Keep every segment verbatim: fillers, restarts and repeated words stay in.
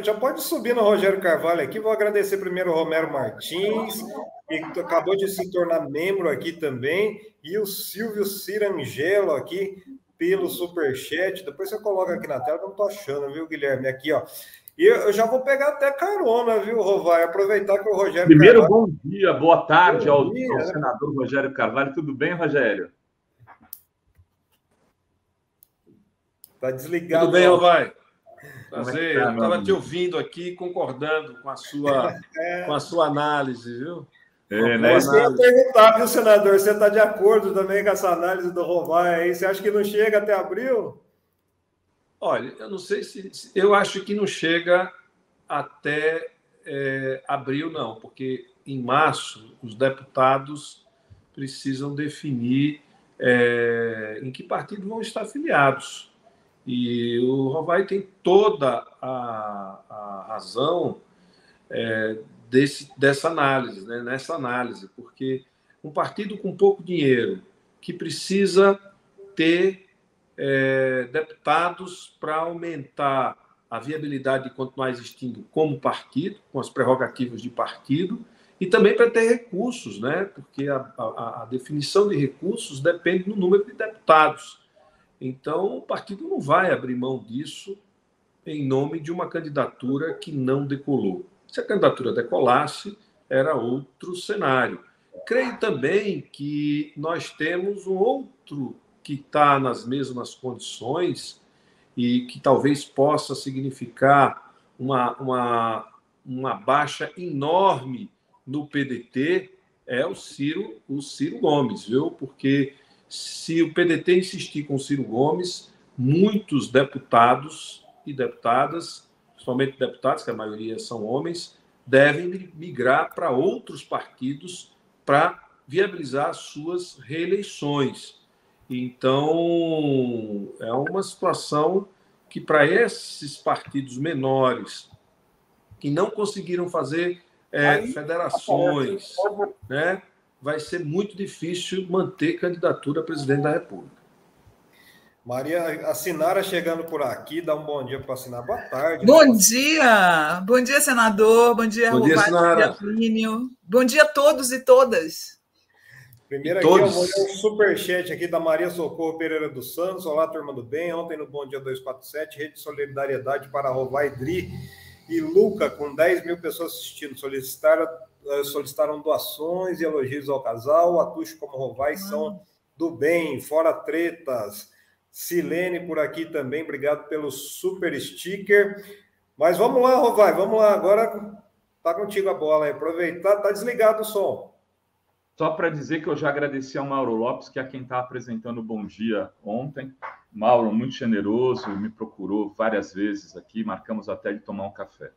Já pode subir no Rogério Carvalho aqui. Vou agradecer primeiro o Romero Martins, que acabou de se tornar membro aqui também, e o Silvio Cirangelo aqui pelo Superchat. Depois você coloca aqui na tela, eu não tô achando, viu, Guilherme? Aqui, ó. E eu já vou pegar até carona, viu, Rovai? Aproveitar que o Rogério Primeiro, Carvalho... bom dia, boa tarde bom ao, dia, ao né? senador Rogério Carvalho. Tudo bem, Rogério? Tá desligado. Tudo bem, Rovai? Prazer. Eu estava te ouvindo aqui, concordando com a sua, é. com a sua análise, viu? É, né? Você ia perguntar, viu, senador? Você está de acordo também com essa análise do Rovai aí? Você acha que não chega até abril? Olha, eu não sei se... Eu acho que não chega até é, abril, não, porque em março os deputados precisam definir é, em que partido vão estar filiados. E o Rovai tem toda a, a razão é, desse, dessa análise, né? Nessa análise, porque um partido com pouco dinheiro que precisa ter... É, deputados para aumentar a viabilidade de continuar existindo como partido, com as prerrogativas de partido, e também para ter recursos, né? Porque a, a, a definição de recursos depende do número de deputados. Então, o partido não vai abrir mão disso em nome de uma candidatura que não decolou. Se a candidatura decolasse, era outro cenário. Creio também que nós temos um outro que está nas mesmas condições e que talvez possa significar uma, uma, uma baixa enorme no P D T, é o Ciro, o Ciro Gomes, viu? Porque se o P D T insistir com o Ciro Gomes, muitos deputados e deputadas, principalmente deputados, que a maioria são homens, devem migrar para outros partidos para viabilizar suas reeleições. Então, é uma situação que, para esses partidos menores, que não conseguiram fazer é, Aí, federações, né, vai ser muito difícil manter candidatura a presidente da República. Maria Assinara chegando por aqui, dá um bom dia para Sinara. Boa tarde. Bom né? dia! Bom dia, senador. Bom dia, Rovai. Bom dia, Plínio. Bom dia a todos e todas. Primeiro aqui, eu vou ler um superchat aqui da Maria Socorro Pereira dos Santos. Olá, turma do bem. Ontem no Bom Dia dois quatro sete, Rede Solidariedade para Rovai, Dri e Luca, com dez mil pessoas assistindo. Solicitaram, solicitaram doações e elogios ao casal. Atucho como Rovai são do bem, fora tretas. Silene por aqui também, obrigado pelo super sticker. Mas vamos lá, Rovai, vamos lá. Agora tá contigo a bola aí. Aproveitar, tá desligado o som. Só para dizer que eu já agradeci ao Mauro Lopes, que é quem está apresentando o Bom Dia ontem. Mauro, muito generoso, me procurou várias vezes aqui, marcamos até de tomar um café.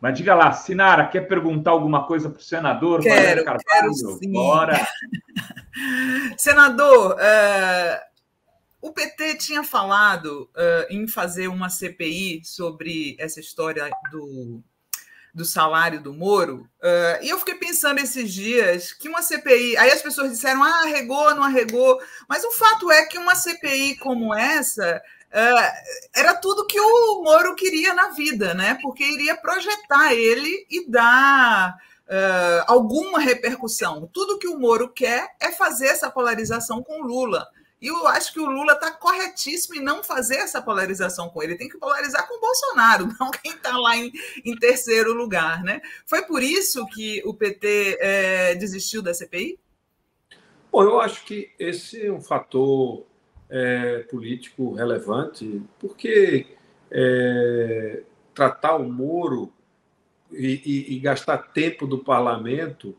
Mas diga lá, Sinara, quer perguntar alguma coisa para o senador? Quero, Carvalho, quero sim. Bora. Senador, uh, o P T tinha falado uh, em fazer uma C P I sobre essa história do... do salário do Moro, uh, e eu fiquei pensando esses dias que uma C P I... Aí as pessoas disseram, ah, arregou, não arregou, mas o fato é que uma C P I como essa uh, era tudo que o Moro queria na vida, né? Porque iria projetar ele e dar uh, alguma repercussão. Tudo que o Moro quer é fazer essa polarização com o Lula. E eu acho que o Lula está corretíssimo em não fazer essa polarização com ele. Tem que polarizar com o Bolsonaro, não quem está lá em, em terceiro lugar, né? Foi por isso que o P T é, desistiu da C P I? Bom, eu acho que esse é um fator é, político relevante, porque é, tratar o Moro e, e, e gastar tempo do parlamento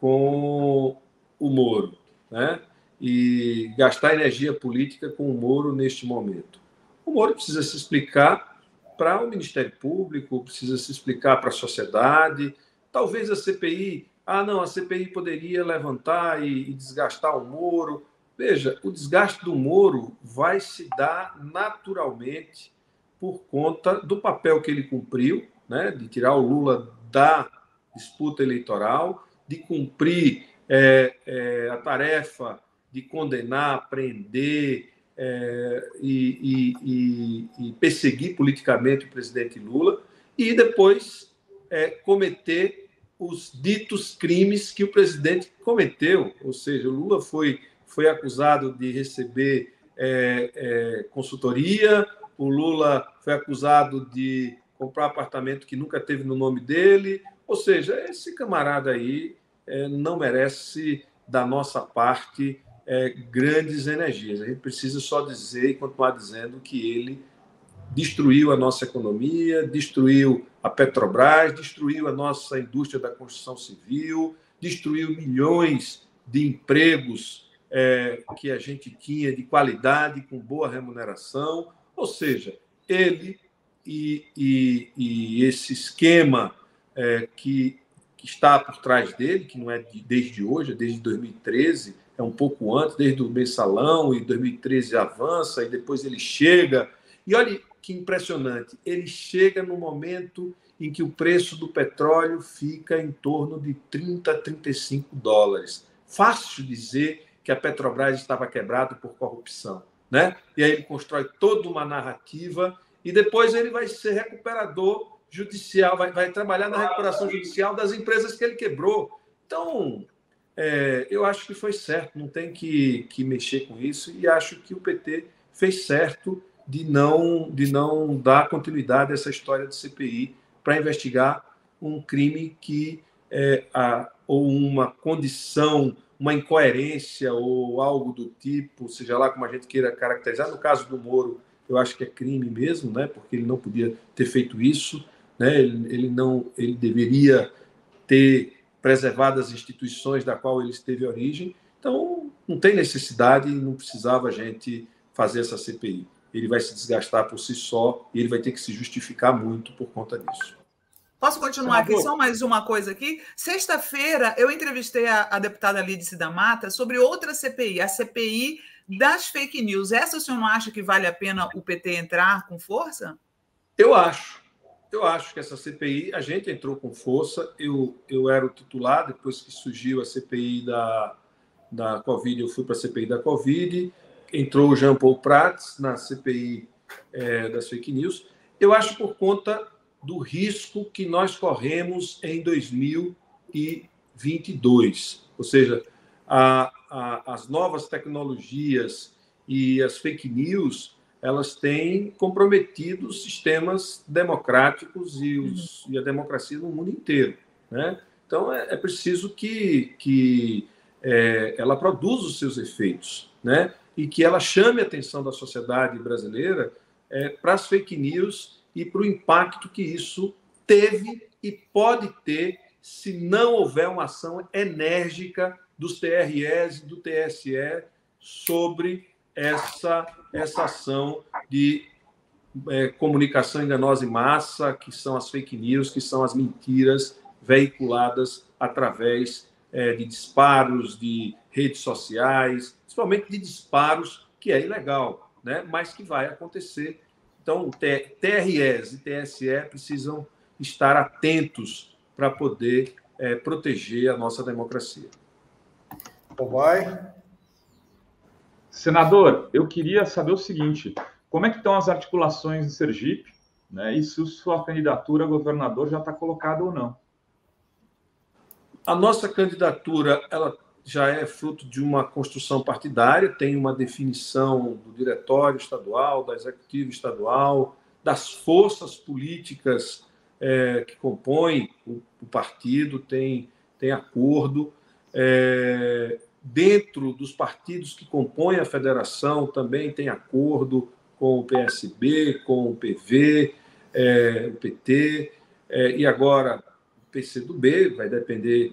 com o Moro, né? E gastar energia política com o Moro neste momento. O Moro precisa se explicar para o Ministério Público, precisa se explicar para a sociedade, talvez a C P I... Ah, não, a C P I poderia levantar e, e desgastar o Moro. Veja, o desgaste do Moro vai se dar naturalmente por conta do papel que ele cumpriu, né, de tirar o Lula da disputa eleitoral, de cumprir é, é, a tarefa de condenar, prender é, e, e, e perseguir politicamente o presidente Lula. e depois é, cometer os ditos crimes que o presidente cometeu. Ou seja, o Lula foi, foi acusado de receber é, é, consultoria, o Lula foi acusado de comprar apartamento que nunca teve no nome dele. Ou seja, esse camarada aí é, não merece, da nossa parte, é, grandes energias. A gente precisa só dizer e continuar dizendo que ele destruiu a nossa economia, destruiu a Petrobras, destruiu a nossa indústria da construção civil, destruiu milhões de empregos é, que a gente tinha de qualidade, com boa remuneração. Ou seja, ele e, e, e esse esquema é, que, que está por trás dele, que não é de, desde hoje, é desde dois mil e treze, é um pouco antes, desde o mensalão, e dois mil e treze avança, e depois ele chega... E olha que impressionante, ele chega no momento em que o preço do petróleo fica em torno de trinta, trinta e cinco dólares. Fácil dizer que a Petrobras estava quebrada por corrupção, né? E aí ele constrói toda uma narrativa e depois ele vai ser recuperador judicial, vai, vai trabalhar na recuperação judicial das empresas que ele quebrou. Então, é, eu acho que foi certo, não tem que, que mexer com isso, e acho que o P T fez certo de não, de não dar continuidade a essa história de C P I para investigar um crime que, é, a, ou uma condição, uma incoerência ou algo do tipo, seja lá como a gente queira caracterizar. No caso do Moro, eu acho que é crime mesmo, né? Porque ele não podia ter feito isso, né? Ele, ele, não, ele deveria ter preservado as instituições da qual ele esteve origem. Então, não tem necessidade, não precisava a gente fazer essa C P I. Ele vai se desgastar por si só e ele vai ter que se justificar muito por conta disso. Posso continuar aqui? Só mais uma coisa aqui. Sexta-feira, eu entrevistei a, a deputada Lídice da Mata sobre outra C P I, a C P I das fake news. Essa o senhor não acha que vale a pena o P T entrar com força? Eu acho. Eu acho que essa C P I, a gente entrou com força. Eu, eu era o titular, depois que surgiu a C P I da, da Covid, eu fui para a C P I da Covid. Entrou o João Paulo Prates na C P I é, das fake news. Eu acho por conta do risco que nós corremos em dois mil e vinte e dois. Ou seja, a, a, as novas tecnologias e as fake news, elas têm comprometido os sistemas democráticos e, os, e a democracia no mundo inteiro, né? Então, é, é preciso que, que é, ela produza os seus efeitos, né? E que ela chame a atenção da sociedade brasileira é, para as fake news e para o impacto que isso teve e pode ter se não houver uma ação enérgica dos T R Es e do T S E sobre essa, essa ação de é, comunicação enganosa em massa, que são as fake news, que são as mentiras veiculadas através é, de disparos, de redes sociais, principalmente de disparos, que é ilegal, né? Mas que vai acontecer. Então, T R Es e T S E precisam estar atentos para poder é, proteger a nossa democracia. Rovai. Senador, eu queria saber o seguinte, como é que estão as articulações em Sergipe, né? E se sua candidatura a governador já está colocada ou não? A nossa candidatura, ela já é fruto de uma construção partidária, tem uma definição do diretório estadual, da executiva estadual, das forças políticas é, que compõem o, o partido, tem, tem acordo. É, dentro dos partidos que compõem a federação também tem acordo com o P S B, com o P V, é, o P T, é, e agora o P C do B, vai depender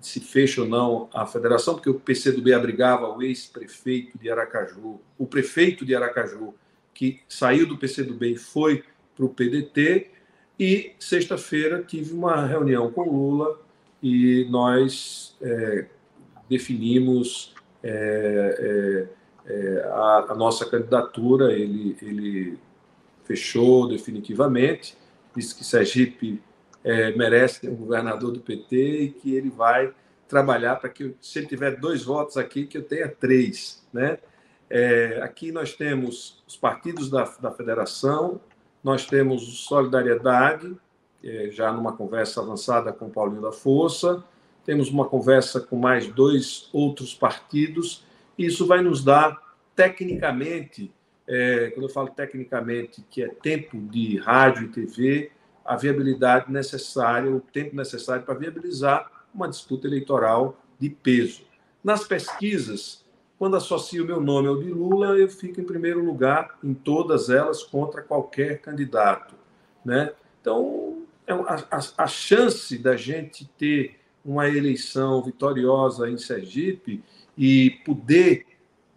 se fecha ou não a federação, porque o P C do B abrigava o ex-prefeito de Aracaju, o prefeito de Aracaju, que saiu do P C do B e foi para o P D T, e sexta-feira tive uma reunião com o Lula e nós é, definimos é, é, é, a, a nossa candidatura, ele, ele fechou definitivamente, disse que Sergipe É, merece ter um governador do P T e que ele vai trabalhar para que, eu, se ele tiver dois votos aqui, que eu tenha três, né? É, aqui nós temos os partidos da, da federação, nós temos o Solidariedade, já numa conversa avançada com o Paulinho da Força, temos uma conversa com mais dois outros partidos, e isso vai nos dar, tecnicamente, é, quando eu falo tecnicamente, que é tempo de rádio e T V, a viabilidade necessária, o tempo necessário para viabilizar uma disputa eleitoral de peso. Nas pesquisas, quando associo o meu nome ao de Lula, eu fico em primeiro lugar em todas elas contra qualquer candidato, né? Então, a, a, a chance da gente ter uma eleição vitoriosa em Sergipe e poder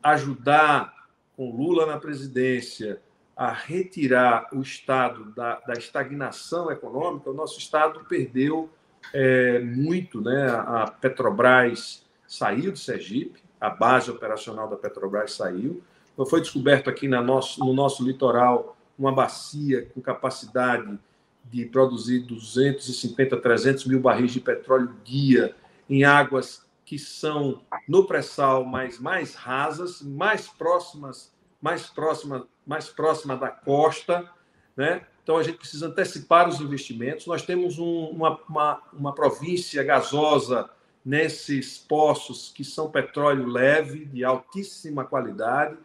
ajudar com Lula na presidência a retirar o Estado da, da estagnação econômica, o nosso Estado perdeu é, muito, né? A Petrobras saiu de Sergipe, a base operacional da Petrobras saiu. Foi descoberto aqui na nosso, no nosso litoral uma bacia com capacidade de produzir duzentos e cinquenta, trezentos mil barris de petróleo dia em águas que são no pré-sal, mas mais rasas, mais próximas, mais próxima, mais próxima da costa, né? Então a gente precisa antecipar os investimentos. Nós temos um, uma, uma, uma província gasosa nesses poços que são petróleo leve, de altíssima qualidade,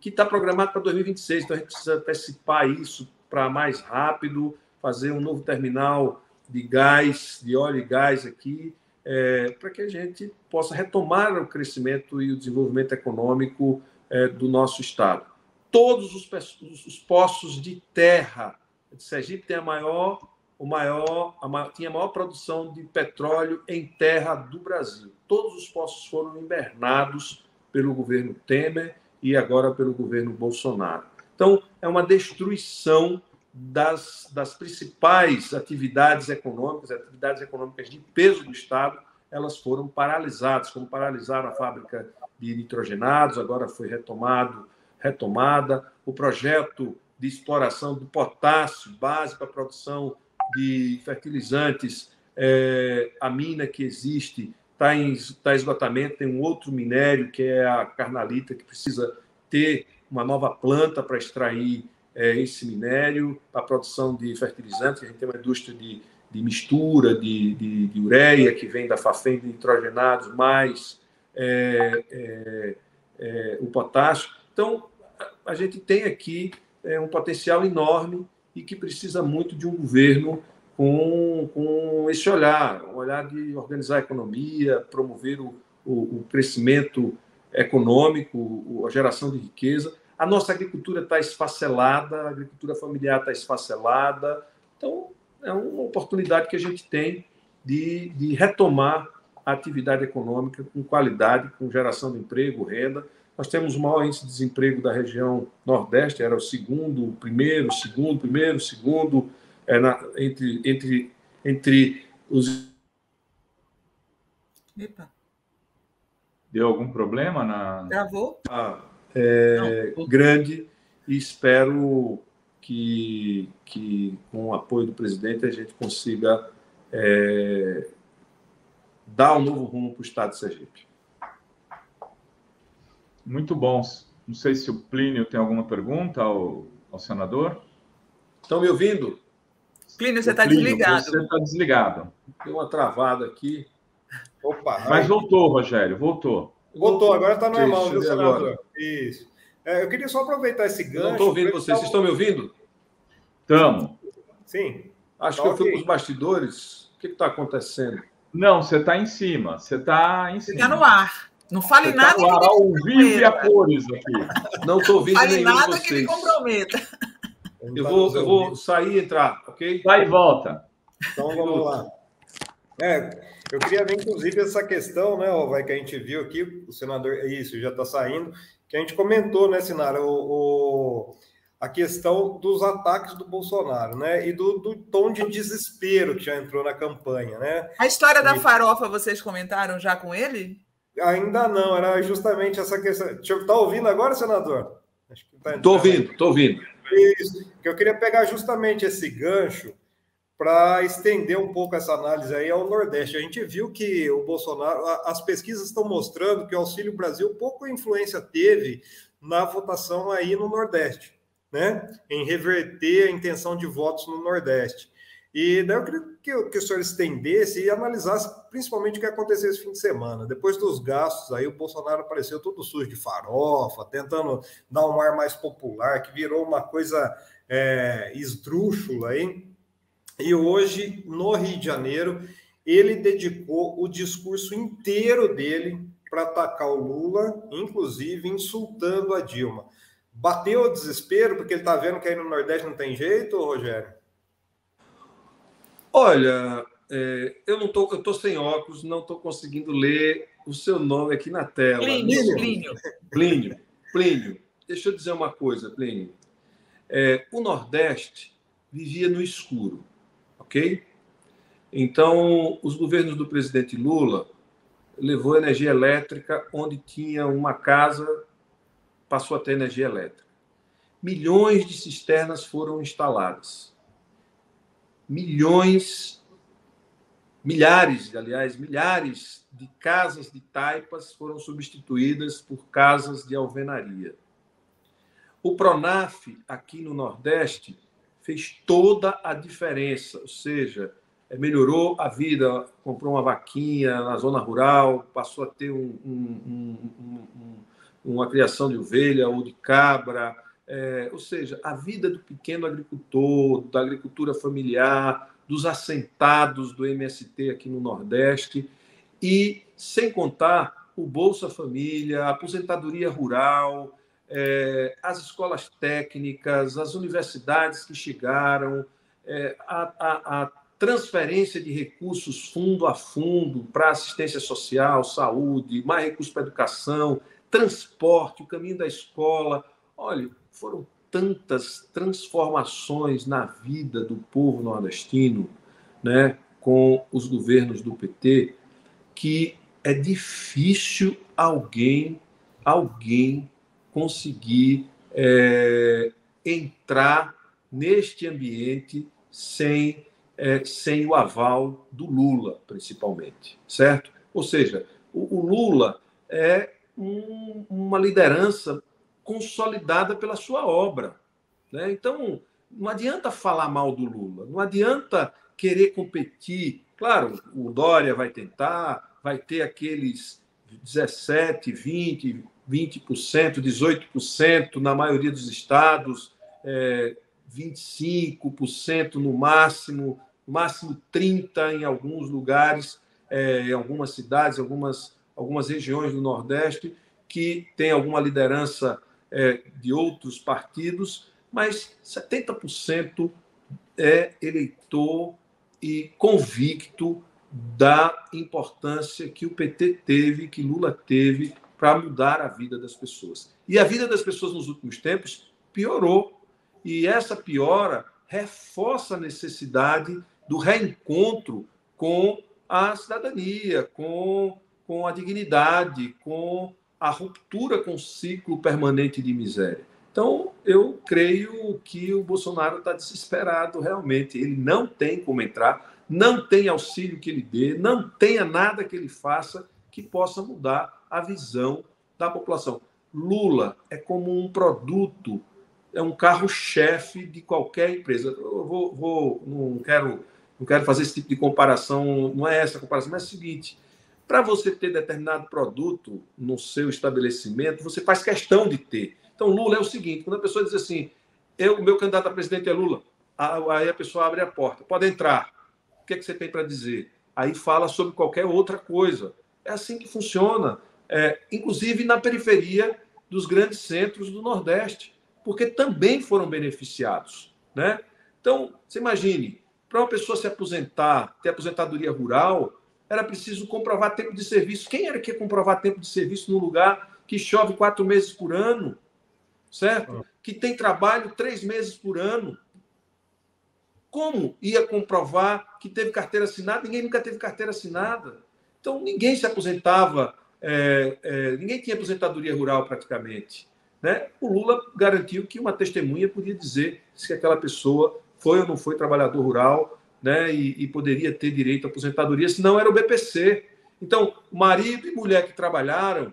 que está programado para dois mil e vinte e seis. Então a gente precisa antecipar isso para mais rápido, fazer um novo terminal de gás, de óleo e gás aqui, é, para que a gente possa retomar o crescimento e o desenvolvimento econômico é, do nosso Estado. Todos os, os poços de terra. Sergipe tem a maior, o maior, a maior, tinha a maior produção de petróleo em terra do Brasil. Todos os poços foram hibernados pelo governo Temer e agora pelo governo Bolsonaro. Então, é uma destruição Das, das principais atividades econômicas, atividades econômicas de peso do Estado, elas foram paralisadas, como paralisaram a fábrica de nitrogenados, agora foi retomado, retomada, o projeto de exploração do potássio, base para a produção de fertilizantes, é, a mina que existe está em tá esgotamento, tem um outro minério, que é a carnalita, que precisa ter uma nova planta para extrair esse minério, a produção de fertilizantes. A gente tem uma indústria de, de mistura, de, de, de ureia, que vem da Fafem, de nitrogenados, mais é, é, é, o potássio. Então, a gente tem aqui é, um potencial enorme e que precisa muito de um governo com, com esse olhar, um olhar de organizar a economia, promover o, o, o crescimento econômico, a geração de riqueza. A nossa agricultura está esfacelada, a agricultura familiar está esfacelada. Então, é uma oportunidade que a gente tem de, de retomar a atividade econômica com qualidade, com geração de emprego, renda. Nós temos o maior índice de desemprego da região Nordeste, era o segundo, o primeiro, o segundo, o primeiro, o segundo, é na, entre, entre, entre os... Epa. Deu algum problema na... Travou? Ah, É, Não, grande, e espero que, que com o apoio do presidente a gente consiga é, dar um novo rumo para o Estado de Sergipe. Muito bom. Não sei se o Plínio tem alguma pergunta ao, ao senador. Estão me ouvindo? Plínio, você está desligado. Você está desligado. Deu uma travada aqui. Opa, mas voltou, Rogério, voltou. Voltou, agora está normal, isso, viu, senador? Agora. Isso. É, eu queria só aproveitar esse gancho... Não estou ouvindo vocês. Tá... Vocês estão me ouvindo? Estamos. Sim. Acho tá que eu okay. fui para os bastidores. O que está acontecendo? Não, você está em cima. Você está em cima. Você está no ar. Não fale você nada tá no ar, que ao vivo e a cores aqui. Não estou ouvindo nenhum de vocês. Não fale nada que me comprometa. Eu vou, eu vou sair e entrar, ok? Vai e volta. Então vamos lá. É... Eu queria ver, inclusive, essa questão, né, Rovai, que a gente viu aqui, o senador, isso, já está saindo, que a gente comentou, né, Sinara, o, o, a questão dos ataques do Bolsonaro, né, e do, do tom de desespero que já entrou na campanha, né? A história da farofa, vocês comentaram já com ele? Ainda não, era justamente essa questão. Está ouvindo agora, senador? Estou ouvindo, estou ouvindo. Isso, que eu queria pegar justamente esse gancho, para estender um pouco essa análise aí ao Nordeste. A gente viu que o Bolsonaro, as pesquisas estão mostrando que o Auxílio Brasil pouca influência teve na votação aí no Nordeste, né? Em reverter a intenção de votos no Nordeste. E daí eu queria que, que o senhor estendesse e analisasse principalmente o que aconteceu esse fim de semana. Depois dos gastos, aí o Bolsonaro apareceu todo sujo de farofa, tentando dar um ar mais popular, que virou uma coisa é, esdrúxula, hein? E hoje, no Rio de Janeiro, ele dedicou o discurso inteiro dele para atacar o Lula, inclusive insultando a Dilma. Bateu o desespero, porque ele está vendo que aí no Nordeste não tem jeito, Rogério? Olha, é, eu não tô, eu tô sem óculos, não estou conseguindo ler o seu nome aqui na tela. Plínio, Plínio. Plínio, Plínio. Deixa eu dizer uma coisa, Plínio. É, o Nordeste vivia no escuro, ok? Então, os governos do presidente Lula levou energia elétrica onde tinha uma casa, passou a ter energia elétrica. Milhões de cisternas foram instaladas. Milhões, milhares, aliás, milhares de casas de taipas foram substituídas por casas de alvenaria. O Pronaf, aqui no Nordeste, fez toda a diferença, ou seja, melhorou a vida, comprou uma vaquinha na zona rural, passou a ter um, um, um, um, uma criação de ovelha ou de cabra, é, ou seja, a vida do pequeno agricultor, da agricultura familiar, dos assentados do M S T aqui no Nordeste, e sem contar o Bolsa Família, a aposentadoria rural, é, as escolas técnicas, as universidades que chegaram, é, a, a, a transferência de recursos fundo a fundo para assistência social, saúde, mais recursos para educação, transporte, o caminho da escola. Olha, foram tantas transformações na vida do povo nordestino, né, com os governos do P T, que é difícil alguém, alguém conseguir é, entrar neste ambiente sem... É, sem o aval do Lula, principalmente, certo? Ou seja, o, o Lula é um, uma liderança consolidada pela sua obra, né? Então, não adianta falar mal do Lula, não adianta querer competir. Claro, o Dória vai tentar, vai ter aqueles dezessete por cento, vinte por cento, vinte por cento, dezoito por cento na maioria dos estados, é, vinte e cinco por cento no máximo, máximo trinta por cento em alguns lugares, é, em algumas cidades, algumas, algumas regiões do Nordeste, que tem alguma liderança é, de outros partidos, mas setenta por cento é eleitor e convicto da importância que o P T teve, que Lula teve, para mudar a vida das pessoas. E a vida das pessoas nos últimos tempos piorou. E essa piora reforça a necessidade do reencontro com a cidadania, com, com a dignidade, com a ruptura com o ciclo permanente de miséria. Então, eu creio que o Bolsonaro está desesperado realmente. Ele não tem como entrar, não tem auxílio que ele dê, não tenha nada que ele faça que possa mudar a visão da população. Lula é como um produto... É um carro-chefe de qualquer empresa. Eu vou, vou, não, quero, não quero fazer esse tipo de comparação, não é essa a comparação, mas é o seguinte, para você ter determinado produto no seu estabelecimento, você faz questão de ter. Então, Lula é o seguinte, quando a pessoa diz assim, o meu candidato a presidente é Lula, aí a pessoa abre a porta, pode entrar, o que é que você tem para dizer? Aí fala sobre qualquer outra coisa. É assim que funciona, é, inclusive na periferia dos grandes centros do Nordeste, porque também foram beneficiados, né? Então, você imagine, para uma pessoa se aposentar, ter aposentadoria rural, era preciso comprovar tempo de serviço. Quem era que ia comprovar tempo de serviço num lugar que chove quatro meses por ano, certo? Que tem trabalho três meses por ano. Como ia comprovar que teve carteira assinada? Ninguém nunca teve carteira assinada. Então, ninguém se aposentava, é, é, ninguém tinha aposentadoria rural praticamente. Né? O Lula garantiu que uma testemunha podia dizer se aquela pessoa foi ou não foi trabalhador rural, né? e, e poderia ter direito à aposentadoria, se não era o B P C. Então, marido e mulher que trabalharam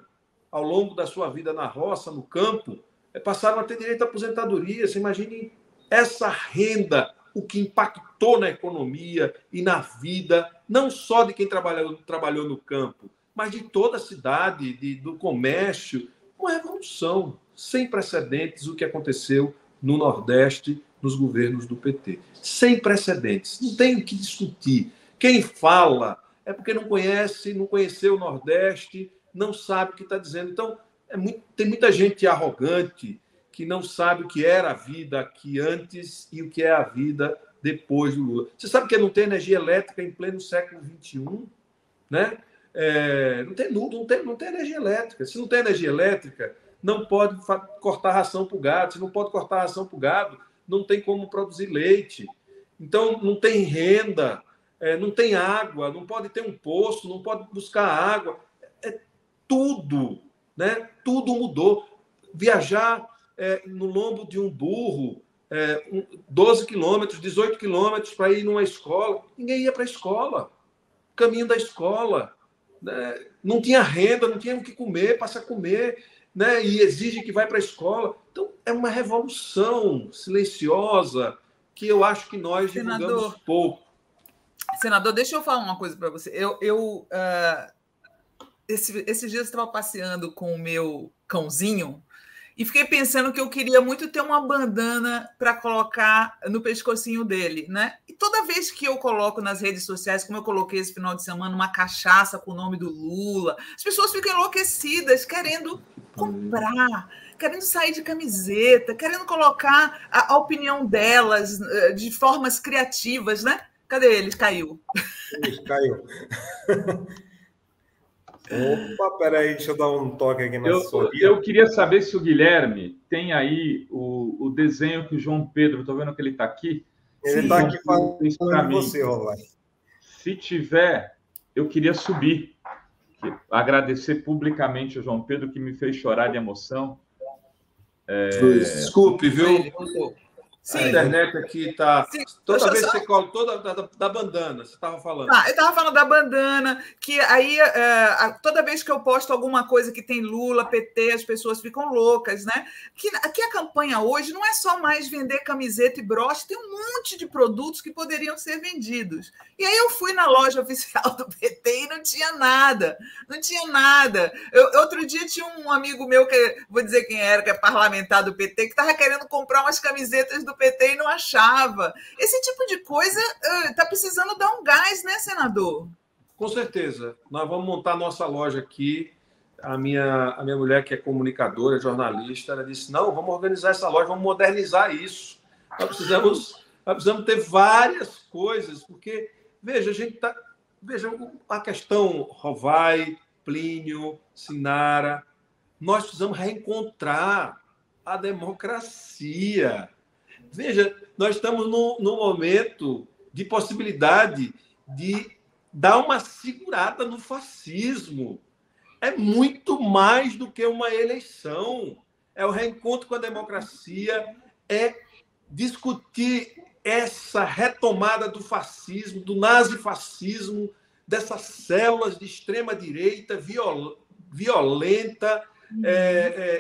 ao longo da sua vida na roça, no campo, passaram a ter direito à aposentadoria. Você imagine essa renda, o que impactou impactou na economia e na vida, não só de quem trabalhou, trabalhou no campo, mas de toda a cidade, de, do comércio. Uma revolução sem precedentes, o que aconteceu no Nordeste, nos governos do P T. Sem precedentes, não tem o que discutir. Quem fala é porque não conhece, não conheceu o Nordeste, não sabe o que está dizendo. Então, é muito, tem muita gente arrogante que não sabe o que era a vida aqui antes e o que é a vida depois do Lula. Você sabe que não tem energia elétrica em pleno século vinte e um? Né? É, não, tem, não, tem, não tem energia elétrica. Se não tem energia elétrica, não pode cortar ração para o gado. Se não pode cortar ração para o gado, não tem como produzir leite. Então, não tem renda, é, não tem água, não pode ter um poço, não pode buscar água. É tudo, né? Tudo mudou. Viajar é, no lombo de um burro, é, um, doze quilômetros, dezoito quilômetros para ir numa escola. Ninguém ia para a escola. Caminho da escola. Né? Não tinha renda, não tinha o que comer, passa a comer, né? E exige que vai para a escola. Então, é uma revolução silenciosa que eu acho que nós divulgamos, senador, pouco. Senador, deixa eu falar uma coisa para você. Eu... eu uh... Esse, esses dias eu estava passeando com o meu cãozinho e fiquei pensando que eu queria muito ter uma bandana para colocar no pescocinho dele, né? E toda vez que eu coloco nas redes sociais, como eu coloquei esse final de semana, uma cachaça com o nome do Lula, as pessoas ficam enlouquecidas, querendo comprar, querendo sair de camiseta, querendo colocar a, a opinião delas de formas criativas, né? Cadê eles? Caiu. Ele caiu. Opa, peraí, deixa eu dar um toque aqui na sua. Eu queria saber se o Guilherme tem aí o, o desenho que o João Pedro, estou vendo que ele está aqui. Ele está aqui falando de você, Rovai. Se tiver, eu queria subir. Agradecer publicamente ao João Pedro, que me fez chorar de emoção. É... Desculpe, viu? Sim. A internet aqui está... Toda vez que só... você cola, toda da, da, da bandana, você estava falando. Ah, eu estava falando da bandana, que aí é, toda vez que eu posto alguma coisa que tem Lula, P T, as pessoas ficam loucas, né? Que, que a campanha hoje não é só mais vender camiseta e broche, tem um monte de produtos que poderiam ser vendidos. E aí eu fui na loja oficial do P T e não tinha nada, não tinha nada. Eu, outro dia tinha um amigo meu, que vou dizer quem era, que é parlamentar do P T, que estava querendo comprar umas camisetas do P T e não achava. Esse tipo de coisa está uh, precisando dar um gás, né, senador? Com certeza. Nós vamos montar nossa loja aqui. A minha, a minha mulher, que é comunicadora, jornalista, ela disse, não, vamos organizar essa loja, vamos modernizar isso. Nós precisamos, nós precisamos ter várias coisas, porque, veja, a gente está... Veja, a questão Rovai, Plínio, Sinara, nós precisamos reencontrar a democracia. Veja, nós estamos num momento de possibilidade de dar uma segurada no fascismo. É muito mais do que uma eleição. É o reencontro com a democracia, é discutir essa retomada do fascismo, do nazifascismo, dessas células de extrema-direita viol, violenta, uhum. é,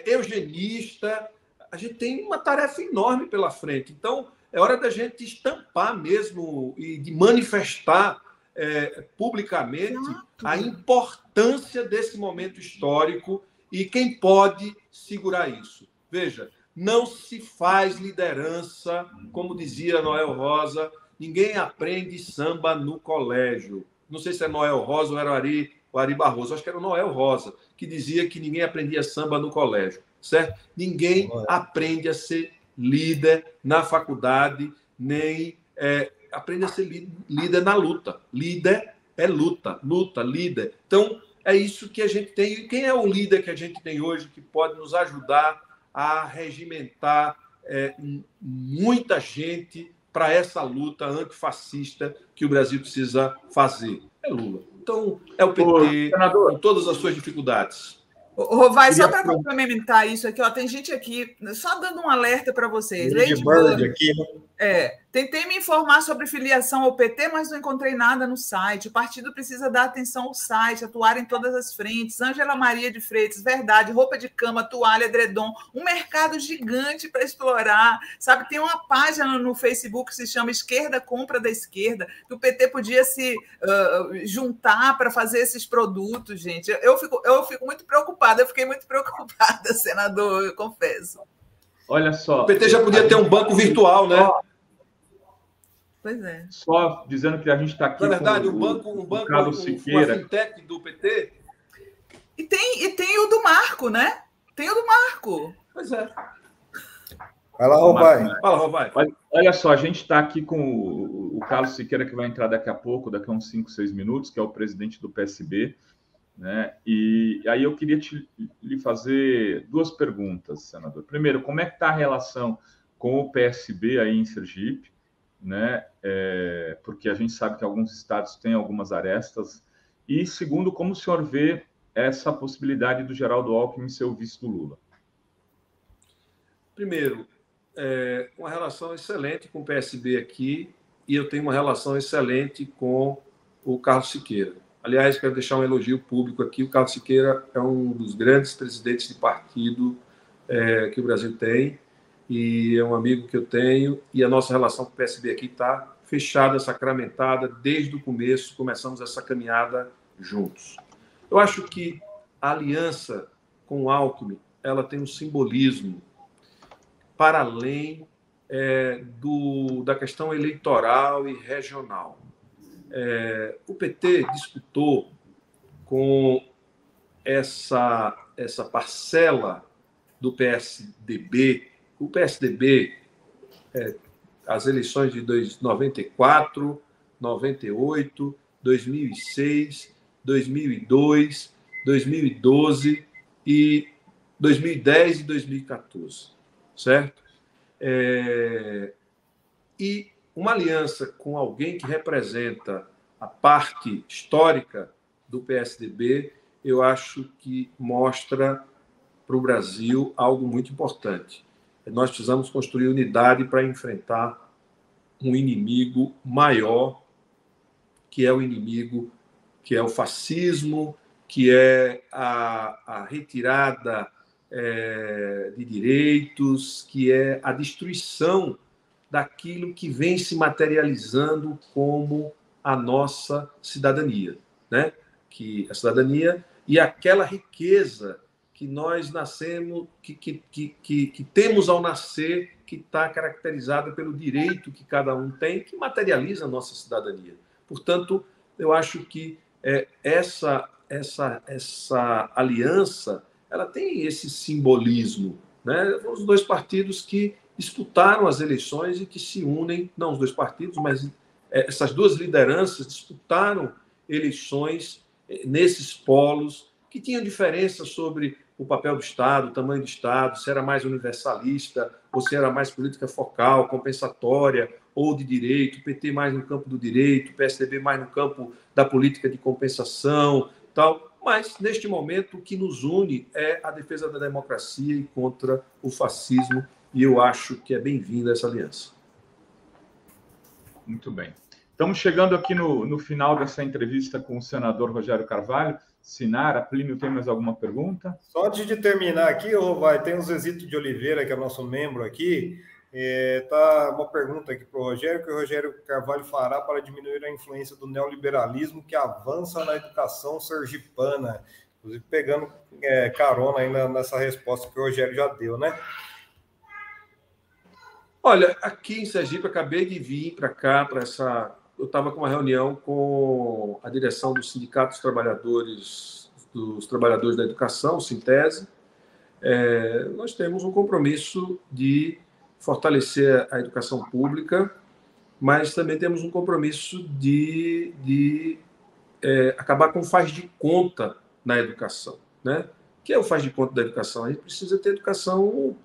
é, eugenista... A gente tem uma tarefa enorme pela frente. Então, é hora da gente estampar mesmo e de manifestar é, publicamente Exato. a importância desse momento histórico e quem pode segurar isso. Veja, não se faz liderança, como dizia Noel Rosa, ninguém aprende samba no colégio. Não sei se é Noel Rosa ou era o Ari, o Ari Barroso, acho que era o Noel Rosa, que dizia que ninguém aprendia samba no colégio. Certo? Ninguém aprende a ser líder na faculdade, nem é, aprende a ser li- líder na luta. Líder é luta, luta, líder. Então, é isso que a gente tem. E quem é o líder que a gente tem hoje que pode nos ajudar a regimentar é, muita gente para essa luta antifascista que o Brasil precisa fazer? É Lula. Então, é o P T, senador, com todas as suas dificuldades. Rovai, só para complementar isso aqui, ó, tem gente aqui só dando um alerta para vocês. Lady Bird aqui. É, Tentei me informar sobre filiação ao P T, mas não encontrei nada no site. O partido precisa dar atenção ao site, atuar em todas as frentes. Angela Maria de Freitas, verdade, roupa de cama, toalha, edredom, um mercado gigante para explorar. Sabe, tem uma página no Facebook que se chama Esquerda Compra da Esquerda, que o P T podia se uh, juntar para fazer esses produtos, gente. Eu fico, eu fico muito preocupada, eu fiquei muito preocupada, senador, eu confesso. Olha só. O P T já podia ter um banco virtual, né? Pois é. Só dizendo que a gente está aqui. Na verdade, com o, o banco, um banco, Carlos Siqueira, uma fintech do P T. E tem, e tem o do Marco, né? Tem o do Marco. Pois é. Vai lá, Rovai. Vai lá, Rovai. Olha só, a gente está aqui com o, o Carlos Siqueira, que vai entrar daqui a pouco, daqui a uns cinco, seis minutos, que é o presidente do P S B. Né? E aí eu queria te, lhe fazer duas perguntas, senador. Primeiro, como é que está a relação com o P S B aí em Sergipe? Né? É, porque a gente sabe que alguns estados têm algumas arestas. E, segundo, como o senhor vê essa possibilidade do Geraldo Alckmin ser o vice do Lula? Primeiro, é uma relação excelente com o P S B aqui e eu tenho uma relação excelente com o Carlos Siqueira. Aliás, quero deixar um elogio público aqui. O Carlos Siqueira é um dos grandes presidentes de partido é, que o Brasil tem. E é um amigo que eu tenho, e a nossa relação com o P S B aqui está fechada, sacramentada, desde o começo, começamos essa caminhada juntos. Eu acho que a aliança com o Alckmin, ela tem um simbolismo para além é, do, da questão eleitoral e regional. É, o P T disputou com essa, essa parcela do P S D B. O P S D B, é, as eleições de noventa e quatro, noventa e oito, dois mil e seis, dois mil e dois, dois mil e doze e dois mil e dez e dois mil e quatorze, certo? É, e uma aliança com alguém que representa a parte histórica do P S D B, eu acho que mostra para o Brasil algo muito importante. Nós precisamos construir unidade para enfrentar um inimigo maior, que é o inimigo, que é o fascismo, que é a, a retirada é, de direitos, que é a destruição daquilo que vem se materializando como a nossa cidadania, né? Que a cidadania e aquela riqueza que nós nascemos, que, que, que, que temos ao nascer, que está caracterizada pelo direito que cada um tem, que materializa a nossa cidadania. Portanto, eu acho que é, essa, essa, essa aliança ela tem esse simbolismo, né? Os dois partidos que disputaram as eleições e que se unem, não os dois partidos, mas essas duas lideranças disputaram eleições nesses polos que tinham diferença sobre o papel do Estado, o tamanho do Estado, se era mais universalista ou se era mais política focal, compensatória ou de direito, P T mais no campo do direito, P S D B mais no campo da política de compensação, tal. Mas, neste momento, o que nos une é a defesa da democracia e contra o fascismo, e eu acho que é bem-vinda essa aliança. Muito bem. Estamos chegando aqui no, no final dessa entrevista com o senador Rogério Carvalho. Sinara, Plínio, tem mais alguma pergunta? Só antes de terminar aqui, Rovai, tem o Zé Zito de Oliveira, que é nosso membro aqui, está é, uma pergunta aqui para o Rogério, que o Rogério Carvalho fará para diminuir a influência do neoliberalismo que avança na educação sergipana, inclusive pegando é, carona ainda nessa resposta que o Rogério já deu, né? Olha, aqui em Sergipe, acabei de vir para cá, para essa... Eu estava com uma reunião com a direção do Sindicato dos Trabalhadores, dos Trabalhadores da Educação, o Sintese. É, nós temos um compromisso de fortalecer a educação pública, mas também temos um compromisso de, de é, acabar com o faz de conta na educação, né? O que é o faz de conta da educação? A gente precisa ter educação...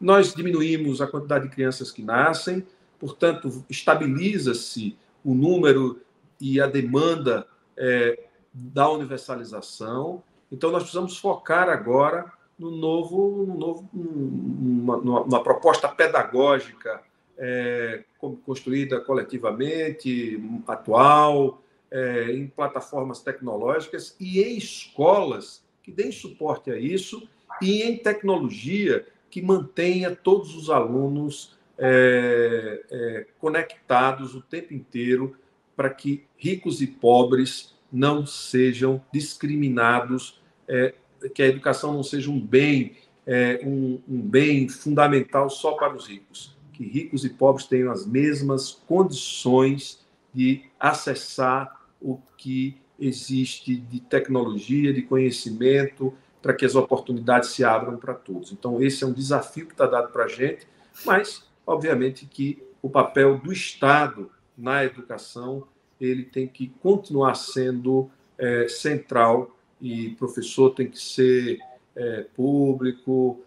Nós diminuímos a quantidade de crianças que nascem, portanto, estabiliza-se o número e a demanda é, da universalização. Então, nós precisamos focar agora no novo, no novo, numa, numa proposta pedagógica é, construída coletivamente, atual, é, em plataformas tecnológicas e em escolas que deem suporte a isso e em tecnologia que mantenha todos os alunos é, é, conectados o tempo inteiro para que ricos e pobres não sejam discriminados, é, que a educação não seja um bem, é, um, um bem fundamental só para os ricos, que ricos e pobres tenham as mesmas condições de acessar o que existe de tecnologia, de conhecimento, para que as oportunidades se abram para todos. Então, esse é um desafio que está dado para a gente, mas, obviamente, que o papel do Estado na educação ele tem que continuar sendo é, central, e professor tem que ser é, público.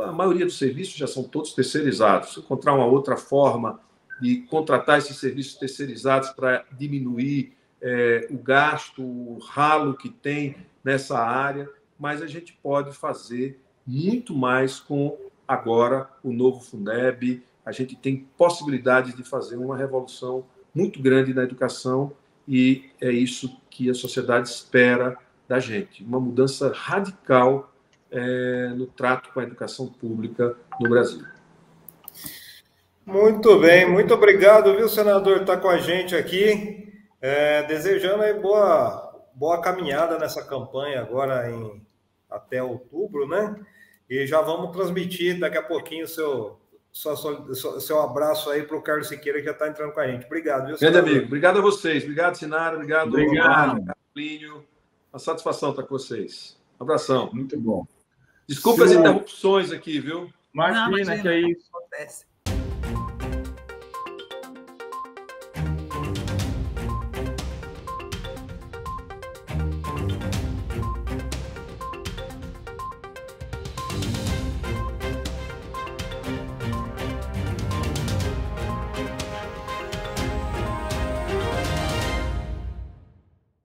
A maioria dos serviços já são todos terceirizados. Se encontrar uma outra forma de contratar esses serviços terceirizados para diminuir é, o gasto, o ralo que tem nessa área, mas a gente pode fazer muito mais com, agora, o novo Fundeb. A gente tem possibilidade de fazer uma revolução muito grande na educação e é isso que a sociedade espera da gente, uma mudança radical é, no trato com a educação pública no Brasil. Muito bem, muito obrigado, viu, senador, está com a gente aqui, é, desejando aí boa... boa caminhada nessa campanha agora em, até outubro, né? E já vamos transmitir daqui a pouquinho o seu, seu, seu abraço aí para o Carlos Siqueira, que já está entrando com a gente. Obrigado, viu, senador? Grande amigo. Obrigado a vocês. Obrigado, Sinara. Obrigado, obrigado. Omar, Plínio. A satisfação estar com vocês. Um abração. Muito bom. Desculpa as interrupções aqui, viu? Imagina, Não, imagina. que é isso. Acontece.